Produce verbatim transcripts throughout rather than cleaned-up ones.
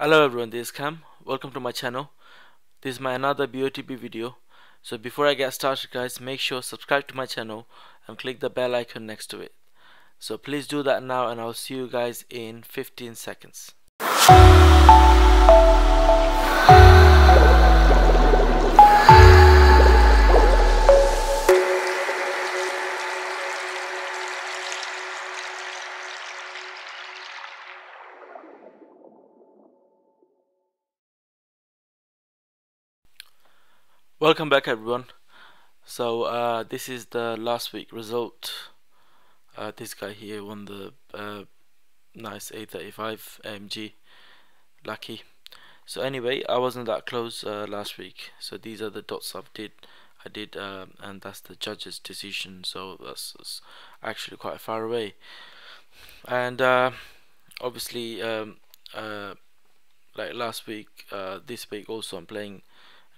Hello everyone, this is Cam. Welcome to my channel. This is my another B O T B video. So before I get started guys, make sure subscribe to my channel and click the bell icon next to it. So please do that now and I'll see you guys in fifteen seconds. Welcome back everyone. So uh, this is the last week result. Uh, this guy here won the uh, nice A thirty-five A M G, lucky. So anyway, I wasn't that close uh, last week. So these are the dots I've did, I did uh, and that's the judge's decision. So that's, that's actually quite far away. And uh, obviously um, uh, like last week, uh, this week also I'm playing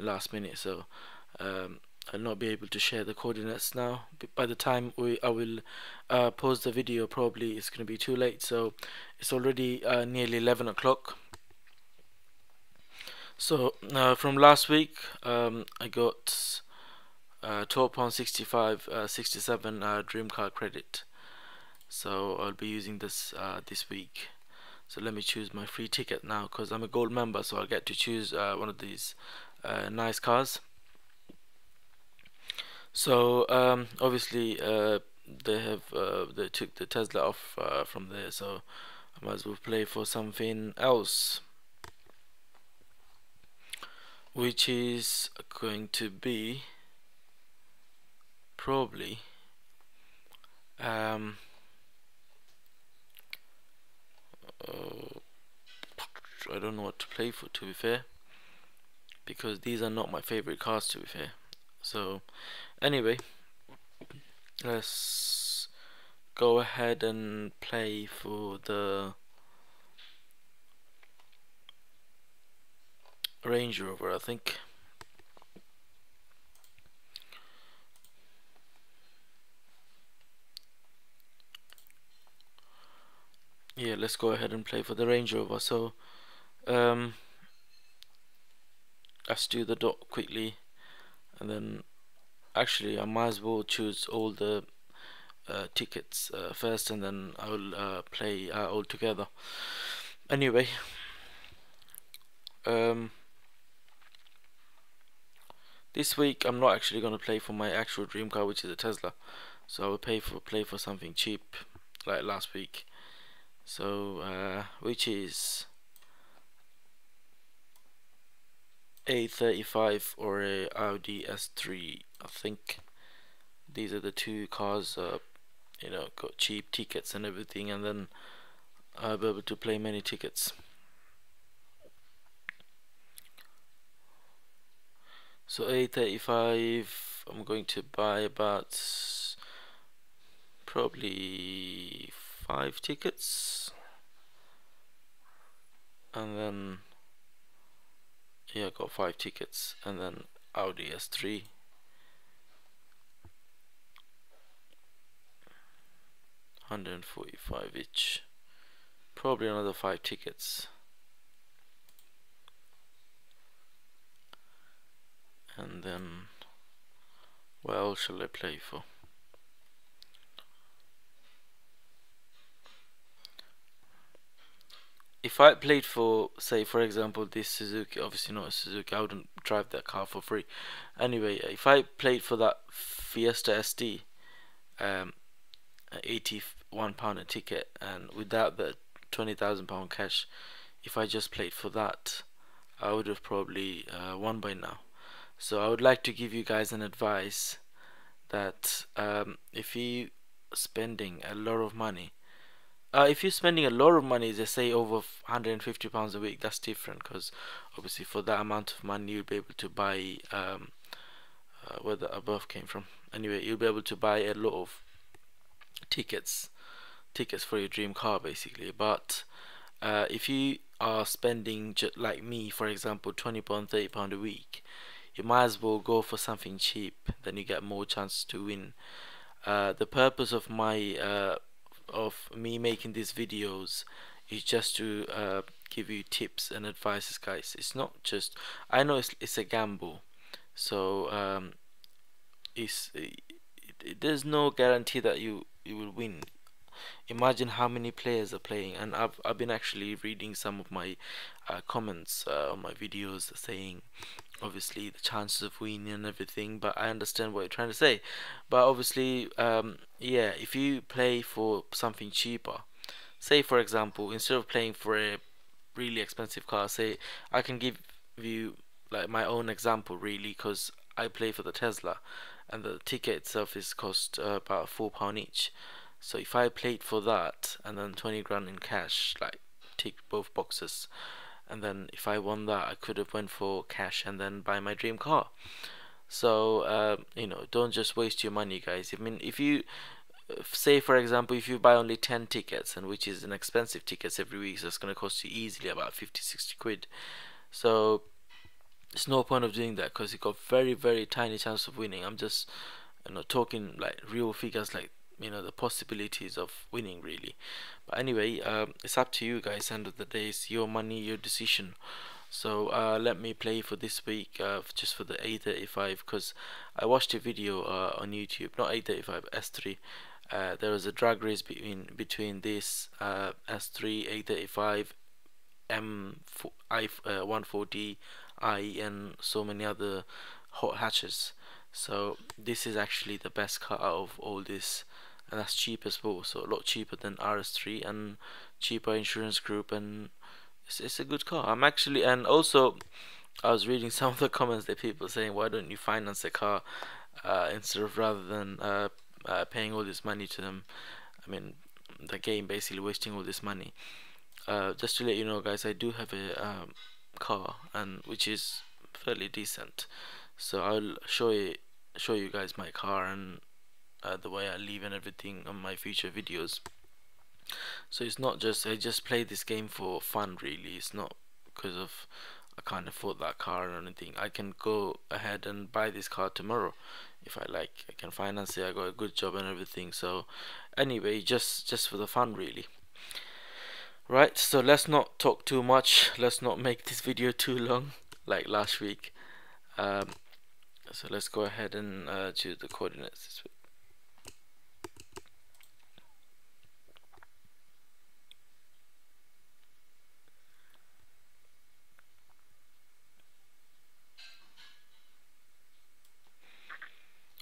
last minute, so um, I'll not be able to share the coordinates now. By the time we I will uh, pause the video, probably it's going to be too late. So it's already uh, nearly eleven o'clock. So uh, from last week, um, I got uh, twelve pounds sixty-five, uh, sixty-seven uh, Dream Car credit. So I'll be using this uh, this week. So let me choose my free ticket now, because I'm a gold member, so I'll get to choose uh, one of these Uh, nice cars. So um, obviously uh, they have uh, they took the Tesla off uh, from there, so I might as well play for something else, which is going to be probably um, oh, I don't know what to play for, to be fair, because these are not my favorite cars, to be fair. So anyway, let's go ahead and play for the Range Rover, I think. Yeah, let's go ahead and play for the Range Rover. So um let's do the dot quickly, and then actually I might as well choose all the uh, tickets uh, first, and then I will uh, play uh, all together. Anyway, um, this week I'm not actually going to play for my actual dream car, which is a Tesla. So I will pay for play for something cheap like last week. So uh, which is A thirty-five or a Audi S three, I think. These are the two cars, uh, you know, got cheap tickets and everything, and then I'll be able to play many tickets. So A thirty-five, I'm going to buy about probably five tickets, and then yeah, I got five tickets, and then Audi S three. one hundred forty-five each. Probably another five tickets. And then what else shall I play for? If I played for, say for example, this Suzuki, obviously not a Suzuki, I wouldn't drive that car for free. Anyway, if I played for that Fiesta S T, um, eighty-one pound a ticket, and without the twenty thousand pound cash, if I just played for that, I would have probably uh, won by now. So I would like to give you guys an advice that um, if you're spending a lot of money, Uh, if you're spending a lot of money, they say over one hundred fifty pounds a week, that's different, because obviously for that amount of money you'll be able to buy um, uh, where the above came from. Anyway, you'll be able to buy a lot of tickets tickets for your dream car basically. But uh, if you are spending, just like me for example, twenty pounds, thirty pounds a week, you might as well go for something cheap, then you get more chances to win. Uh, the purpose of my uh, of me making these videos is just to uh, give you tips and advices, guys. It's not just, I know it's, it's a gamble, so um, it's it, it, there's no guarantee that you you will win. Imagine how many players are playing, and I've I've been actually reading some of my uh, comments uh, on my videos saying, obviously the chances of winning and everything, but I understand what you're trying to say. But obviously, um, yeah, if you play for something cheaper, say for example, instead of playing for a really expensive car, say I can give you like my own example really, because I play for the Tesla, and the ticket itself is cost uh, about four pound each. So if I played for that and then twenty grand in cash, like tick both boxes, and then if I won that, I could have went for cash and then buy my dream car. So uh, you know, don't just waste your money, guys. I mean, if you say for example, if you buy only ten tickets, and which is an expensive tickets every week, so it's going to cost you easily about fifty sixty quid. So it's no point of doing that, because you got very very tiny chance of winning. I'm just, you know, talking like real figures, like, you know, the possibilities of winning really. But anyway, um, it's up to you guys. End of the day, it's your money, your decision. So uh, let me play for this week, uh, just for the A thirty-five, because I watched a video uh, on YouTube, not A thirty-five, S three. Uh, there was a drag race between between this uh, S three, A thirty-five, M one forty i, and so many other hot hatches. So this is actually the best car out of all this, and that's cheap as well, so a lot cheaper than R S three and cheaper insurance group, and it's, it's a good car. I'm actually, and also I was reading some of the comments that people saying, why don't you finance a car uh, instead of rather than uh, uh, paying all this money to them. I mean, the game basically wasting all this money. Uh, just to let you know, guys, I do have a um, car, and which is fairly decent, so I'll show you show you guys my car and Uh, the way I live and everything on my future videos. So it's not just I just play this game for fun really. It's not because of I can't afford that car or anything. I can go ahead and buy this car tomorrow if I like. I can finance it. I got a good job and everything. So anyway, just just for the fun really. Right, so let's not talk too much. Let's not make this video too long like last week. Um, so let's go ahead and uh, choose the coordinates this week.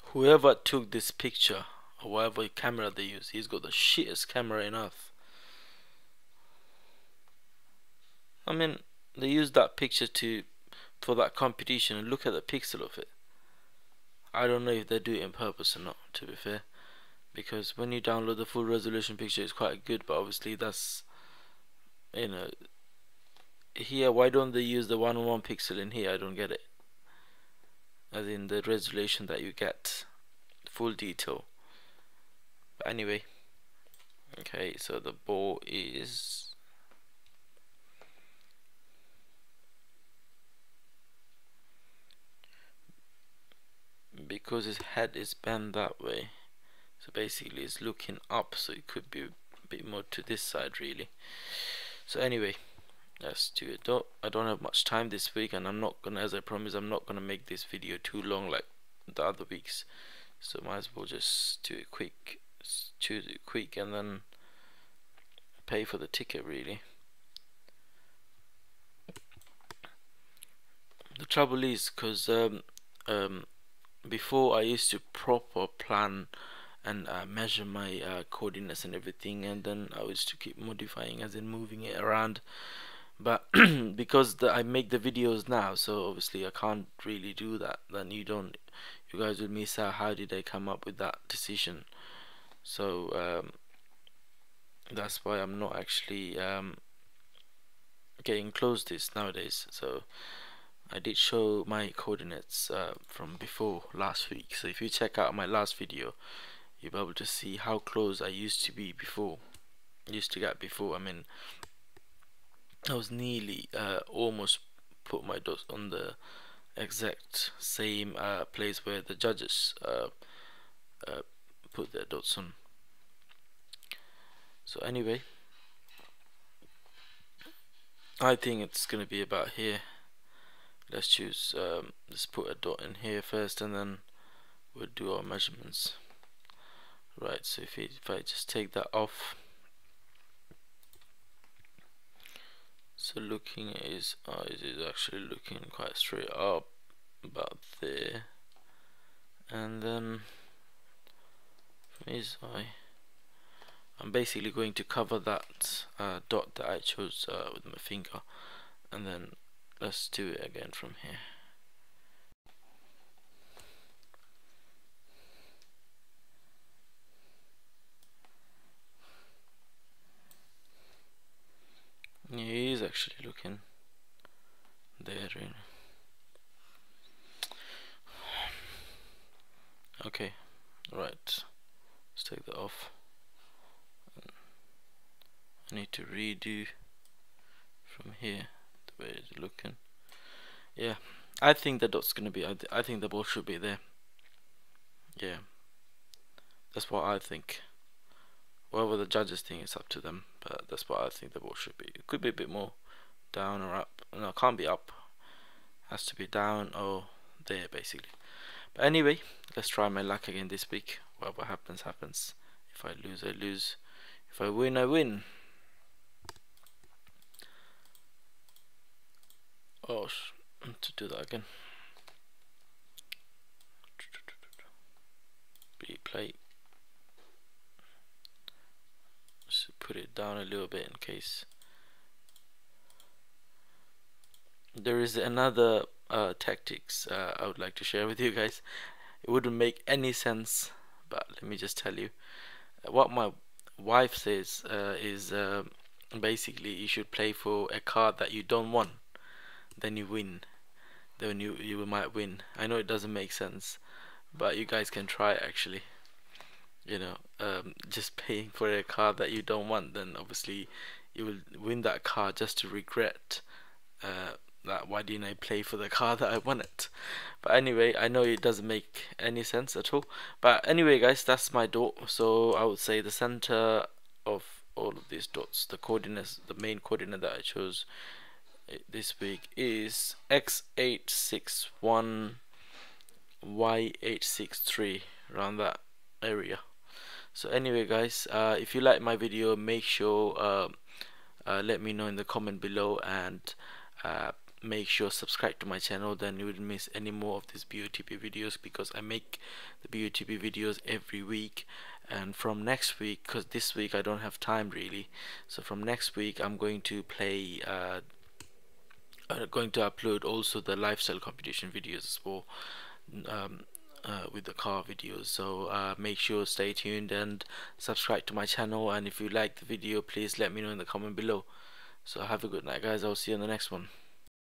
Whoever took this picture, or whatever camera they use, he's got the shittest camera on earth. I mean, they used that picture to for that competition, and look at the pixel of it. I don't know if they do it on purpose or not, to be fair, because when you download the full resolution picture, it's quite good, but obviously that's, you know, here, why don't they use the one oh one pixel in here? I don't get it. As in the resolution that you get, full detail. But anyway, okay, so the ball is because his head is bent that way, so basically it's looking up, so it could be a bit more to this side really. So anyway, let's do it. Don't, I don't have much time this week, and I'm not gonna, as I promised, I'm not gonna make this video too long like the other weeks, so might as well just do it quick, choose it quick, and then pay for the ticket really. The trouble is, because um, um, before I used to proper plan and uh, measure my uh, coordinates and everything, and then I used to keep modifying, as in moving it around. But because the, I make the videos now, so obviously I can't really do that. Then you don't, you guys will miss out how did I come up with that decision. So um, that's why I'm not actually um, getting close to this nowadays. So I did show my coordinates uh, from before last week. So if you check out my last video, you'll be able to see how close I used to be before. Used to get before. I mean, I was nearly uh, almost put my dots on the exact same uh, place where the judges uh, uh, put their dots on. So anyway, I think it's going to be about here. Let's choose, um, let's put a dot in here first and then we'll do our measurements. Right, so if, it, if I just take that off, so looking at his eyes is actually looking quite straight up, about there, and then from his eye I'm basically going to cover that uh, dot that I chose uh, with my finger, and then let's do it again from here. Yeah, he is actually looking there. Really. Okay, right. Let's take that off. I need to redo from here the way it's looking. Yeah, I think the dot's gonna be. I, th I think the ball should be there. Yeah, that's what I think. Whatever the judges think, it's up to them, but that's what I think the ball should be. It could be a bit more down or up. No, it can't be up. It has to be down or there, basically. But anyway, let's try my luck again this week. Whatever happens, happens. If I lose, I lose. If I win, I win. Oh, sh I have to do that again. Replay. Put it down a little bit in case there is another uh, tactics uh, I would like to share with you guys. It wouldn't make any sense, but let me just tell you what my wife says uh, is uh, basically you should play for a card that you don't want, then you win, then you, you might win. I know it doesn't make sense, but you guys can try it actually. You know, um, just paying for a card that you don't want, then obviously you will win that card just to regret uh, that why didn't I play for the card that I wanted. But anyway, I know it doesn't make any sense at all, but anyway guys, that's my dot. So I would say the center of all of these dots, the coordinates, the main coordinate that I chose this week is x eight six one, y eight six three, around that area. So anyway guys, uh, if you like my video, make sure uh, uh, let me know in the comment below, and uh, make sure subscribe to my channel, then you wouldn't miss any more of these B O T B videos, because I make the B O T B videos every week. And from next week, because this week I don't have time really, so from next week I'm going to play uh, I'm going to upload also the lifestyle competition videos as well, um, Uh, with the car videos. So uh, make sure stay tuned and subscribe to my channel, and if you like the video please let me know in the comment below. So have a good night guys, I'll see you in the next one.